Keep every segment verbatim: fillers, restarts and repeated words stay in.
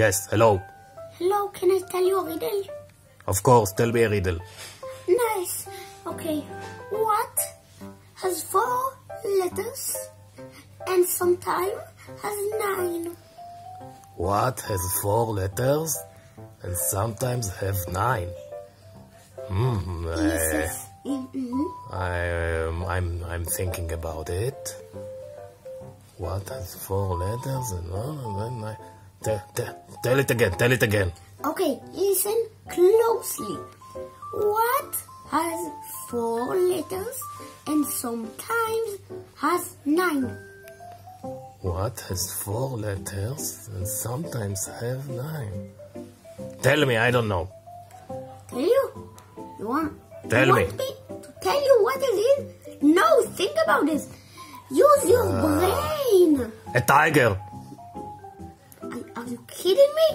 Yes, hello. Hello, can I tell you a riddle? Of course, tell me a riddle. Nice. Okay, what has four letters and sometimes has nine? What has four letters and sometimes have nine? Mm, yes. I, mm-hmm. I, um, I'm, I'm thinking about it. What has four letters and nine? Tell, tell, tell it again, tell it again. Okay, listen closely. What has four letters and sometimes has nine? What has four letters and sometimes have nine? Tell me, I don't know. Tell you? You want, tell you me. Want me to tell you what it is? No, think about this. Use your uh, brain. A tiger. Are you kidding me?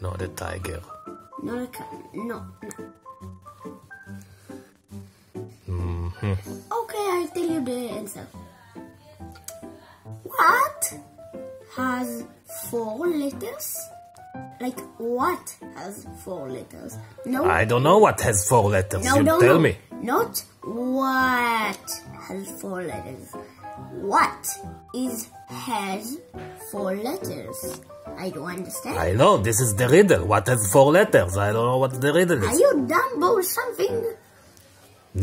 Not a tiger. Not a tiger. No, no. Mm-hmm. Okay, I'll tell you the answer. What has four letters? Like, what has four letters? No. I don't know what has four letters. No, you no, tell no. me. Not what has four letters. What is has four letters? I don't understand. I know, this is the riddle. What has four letters? I don't know what the riddle is. Are you dumb or something?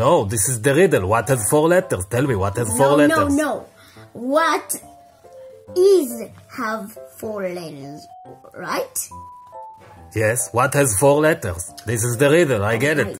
No, this is the riddle. What has four letters? Tell me, what has no, four letters? No, no, no. What is have four letters, right? Yes, what has four letters? This is the riddle, I get it.